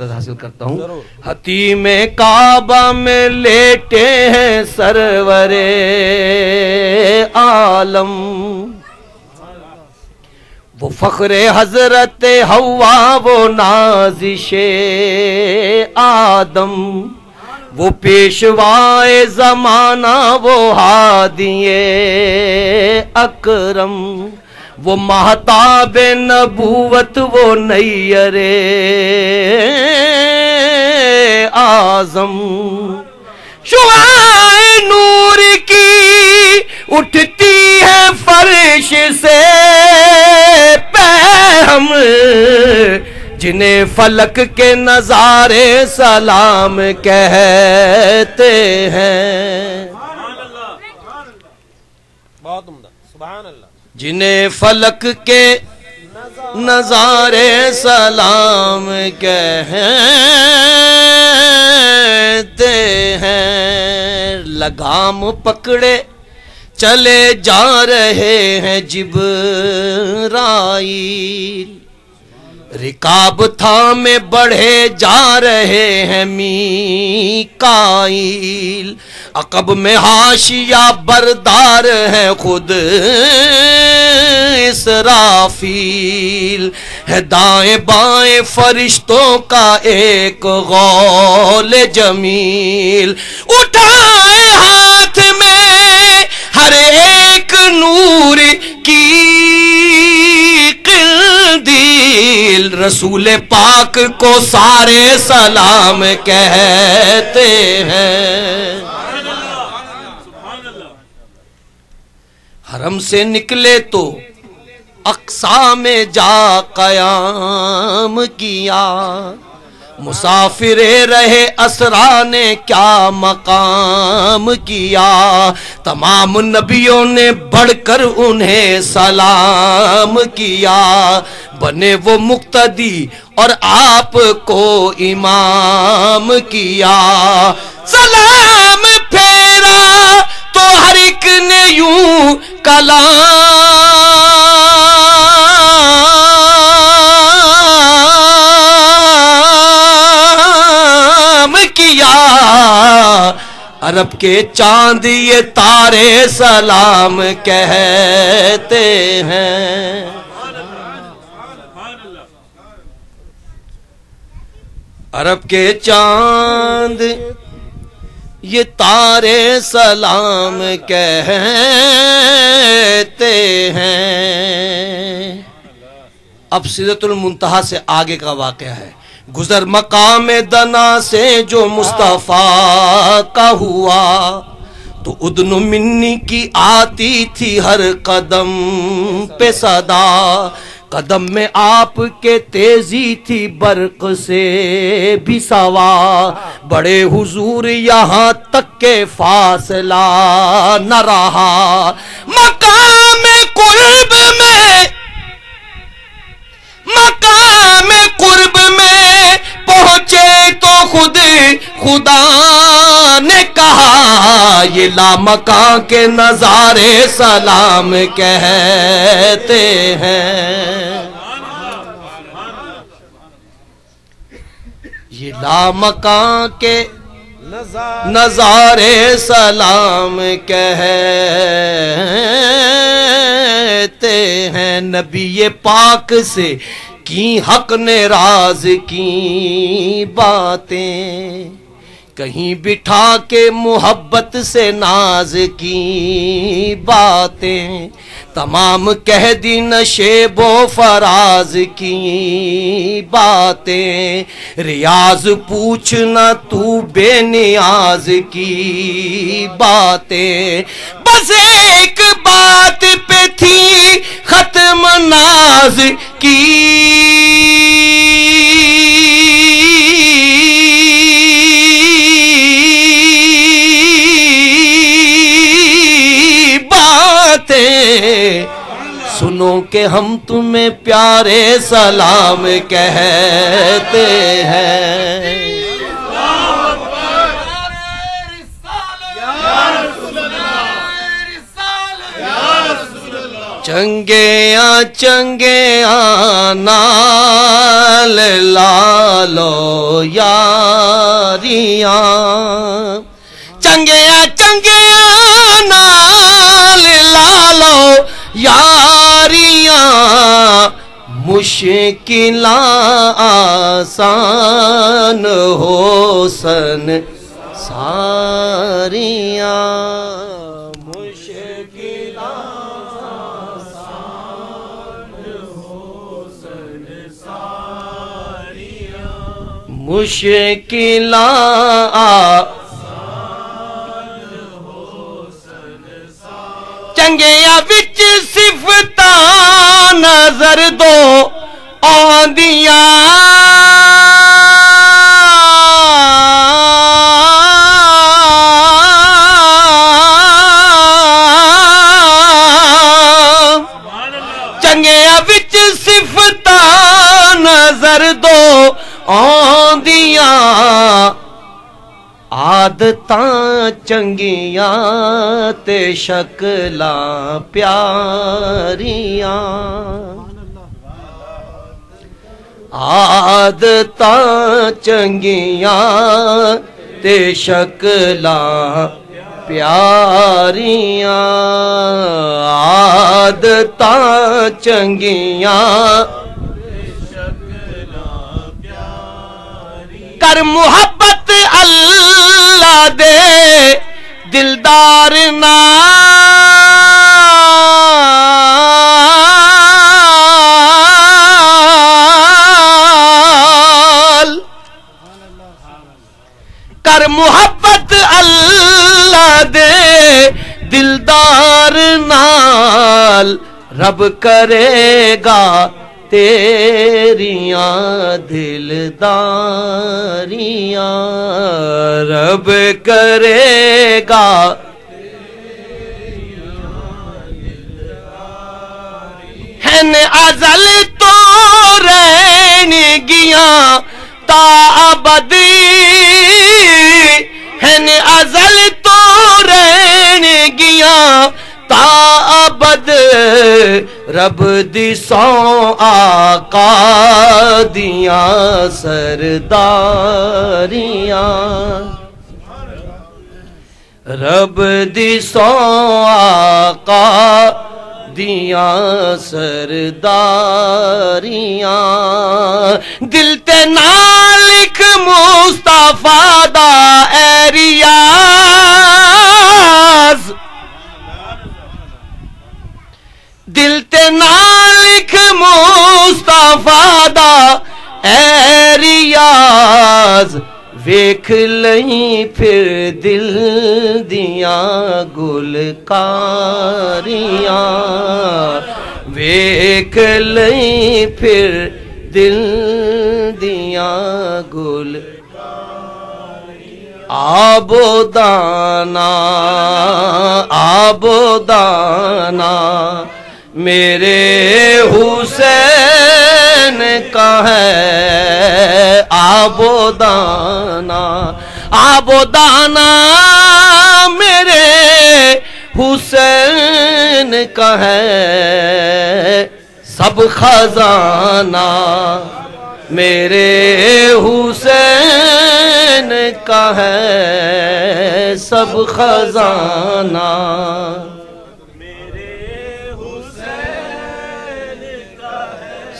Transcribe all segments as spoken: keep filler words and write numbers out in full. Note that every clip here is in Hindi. हासिल करता हूँ। हतीम काबा में लेटे हैं सरवरे आलम, वो फखरे हजरत हवा, वो नाजिशे आदम, वो पेशवाए जमाना, वो हादिए अकरम, वो महताब नबूवत, वो नैयरे आजम, शुआए नूर की उठती है फर्श से पैहम, जिन्हें फलक के नजारे सलाम कहते हैं। बहुत उम्दा, सुभान अल्लाह। जिन्हें फलक के नजारे सलाम कहते हैं। लगाम पकड़े चले जा रहे हैं जिब्राईल, रिकाब थामे बढ़े जा रहे हैं मीकाईल, अकब में हाशिया बरदार है खुद इसराफील, है दाएं बाएं फरिश्तों का एक गौल जमील, उठाए हाथ में हर एक नूर की क़िंदील, रसूल पाक को सारे सलाम कहते हैं। हरम से निकले तो अक्सा में जा कयाम किया, मुसाफिर रहे असरा ने क्या मकाम किया, तमाम नबियों ने बढ़कर उन्हें सलाम किया, बने वो मुक्तदी और आप को इमाम किया, सलाम फेरा तो हर एक ने यूं कलाम किया, अरब के चांद ये तारे सलाम कहते हैं। अरब के चांद ये तारे सलाम कहते हैं। अब सिदरतुल मुंतहा से आगे का वाक़या है। गुजर मकाम दना से जो मुस्तफ़ा का हुआ, तो उदन मिन्नी की आती थी हर कदम पे सदा, कदम में आपके तेजी थी बर्क से भी सवा, बड़े हुजूर यहाँ तक के फासला न रहा, मकाम कुर्ब में मकाम कुर्ब में पहुंचे तो खुद खुदा ने कहा, ये लामका के नजारे सलाम कहते हैं। ये लामका के नजारे सलाम कहते हैं। नबी पाक से की हक ने राज की बातें, कहीं बिठा के मोहब्बत से नाज की बातें, तमाम कह दी नशेबो फराज की बातें, रियाज पूछना तू बेनियाज की बातें, बस एक बात पे थी खत्म नाज की बातें, सुनो के हम तुम्हें प्यारे सलाम कहते हैं। चंगियां चंगियां नाल लालो यारियां, चंगियां चंगियां नाल लालो यारियां, मुश्किलां आसान हुस्न सारियां। मुश्किला चंगिया बिच सिफता नजर दो आंदिया, चंगिया बिच सिफता नजर दो आंदिया, आदतां चंगिया ते शकलां प्यारियां, आदतां चंगिया ते शकलां प्यारियां, आदतां चंगिया कर मुहब्बत अल्लाह दे दिलदार ना, कर मुहब्बत अल्लाह दे दिलदार नाल, रब करेगा तेरियां दिलदारियां, रब करेगा हैन अजल तो रहनगियां ता अबदी, हैन अजल तो रहनगियां ता अबद, रब दी सौ आका दिया सरदारियां, रब दी सौ आका दिया सरदारियां, दिल ते ना लिख मुस्तफा दा एरिया, दिल ते ना लिख मुस्तफा दा ऐ रियाज, वेख लई फिर दिल दिया गुलकारियां, वेख लई फिर दिल दिया गुल आबोदाना, आबोदाना मेरे हुसैन का है आबोदाना, आबोदाना मेरे हुसैन का है सब खजाना, मेरे हुसैन का है सब खजाना,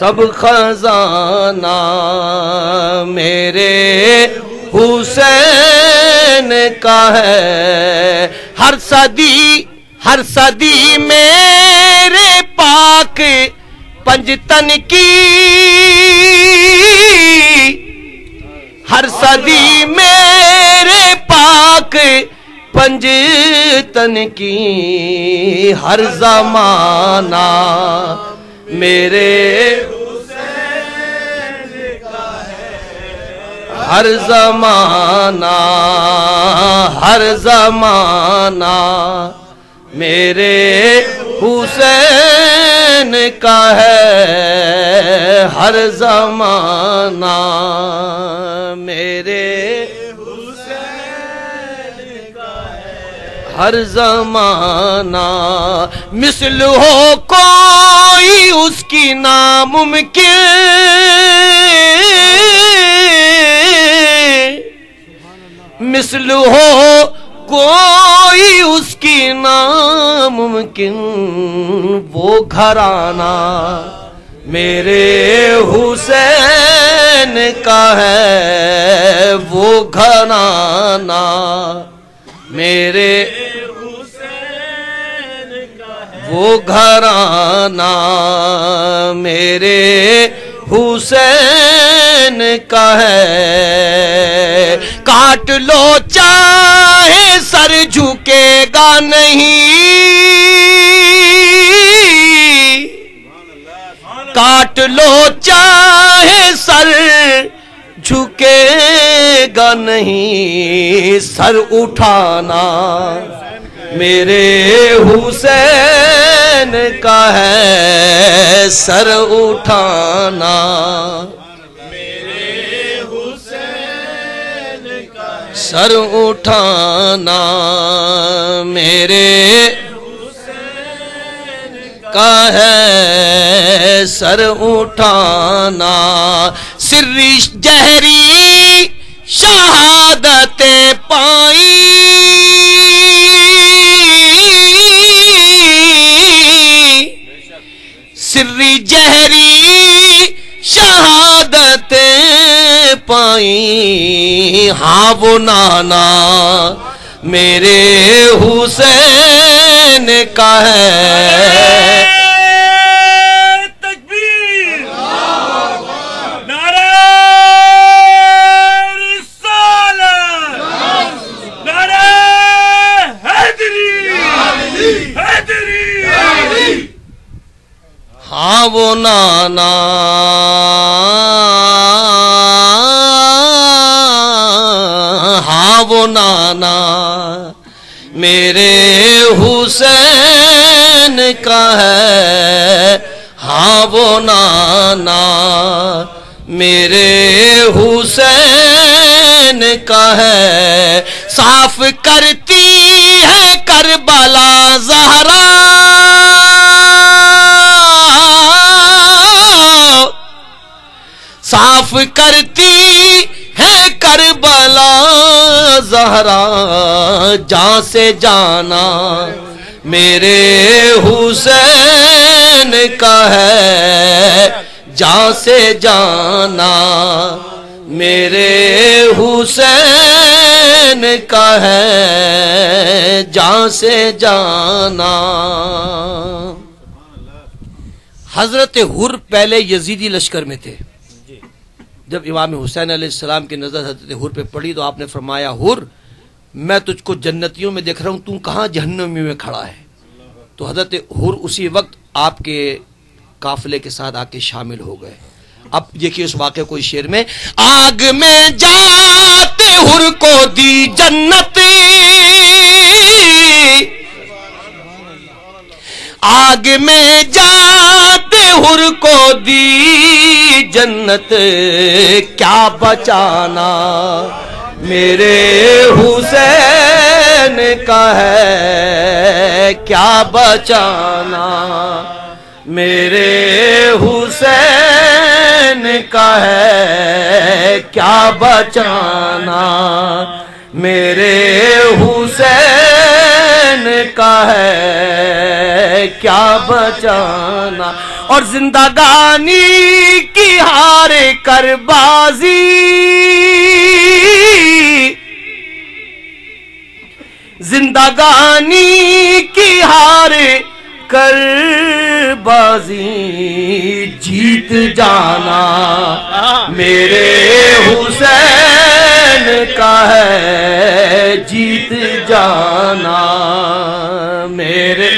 सब खजाना मेरे हुसैन का है। हर सदी हर सदी मेरे पाक पंजतन की, हर सदी मेरे पाक पंजतन की, हर जमाना मेरे हुसैन का है हर जमाना, हर जमाना मेरे हुसैन का है हर जमाना, मेरे हुसैन का है हर जमाना मिसल हो कोई उसकी नामुमकिन, मिसल हो कोई उसकी नामुमकिन। वो घराना मेरे हुसैन का है, वो घराना मेरे हुसैन का है, वो घराना मेरे हुसैन का है। काट लो चाहे सर झुकेगा नहीं, काट लो चाहे सर झुकेगा नहीं। सर उठाना मेरे हुसैन का है, सर उठाना मेरे हुसैन का है, सर उठाना मेरे हुसैन का है, सर उठाना। सिर्री जहरी शहादतें पाई, सिर्री जहरी शहादतें पाई। हाँ वो नाना मेरे हुसैन का है। हाँ वो नाना हाँ वो नाना मेरे हुसैन का है। हाँ वो नाना मेरे हुसैन का है। साफ करती है करबला ज़हरा, साफ करती है करबला ज़हरा। जान से जाना मेरे हुसैन का है, जान से जाना मेरे हुसैन का है, जान से जाना। हजरत हुर पहले यजीदी लश्कर में थे। जब इमाम हुसैन अलैहिस्सलाम की नजर हजरत हुर पे पड़ी तो आपने फरमाया, हुर मैं तुझको जन्नतियों में देख रहा हूँ, तू कहाँ जहन्नमी में खड़ा है। तो हजरत हुर उसी वक्त आपके काफिले के साथ आके शामिल हो गए। अब देखिए उस वाक़े को इस शेर में, आग में जाते हुर को दी जन्नत, आग में जाते हुर को दी जन्नत। क्या बचाना मेरे हुसैन का है, क्या बचाना मेरे हुसैन का है, क्या बचाना मेरे हुसैन का है, क्या बचाना। और जिंदगानी की हार कर बाजी, जिंदगानी की हार कर बाजी। जीत जाना मेरे हुसैन का है, जीत जाना मेरे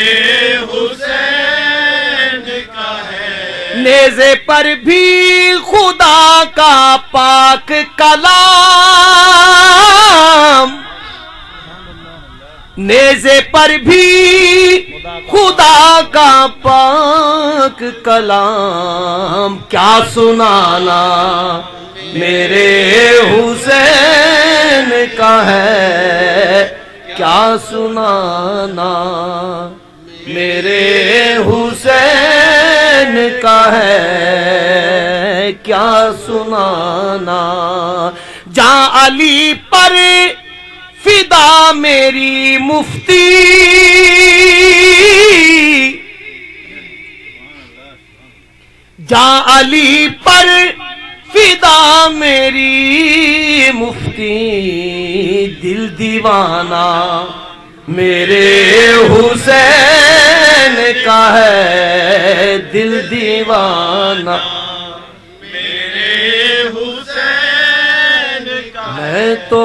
हुसैन का है। नेज़े पर भी खुदा का पाक कलाम, नेज़े पर भी खुदा का पाक कलाम। क्या सुनाना मेरे हुसैन का है, क्या नक्शा सुनाना, मेरे हुसैन का है क्या सुनाना। जहाँ अली पर फिदा मेरी मुफ्ती, जहाँ अली पर फिदा मेरी मुफ्ती, दिल दीवाना मेरे हुसैन का है, दिल दीवाना मेरे हुसैन का है। मैं तो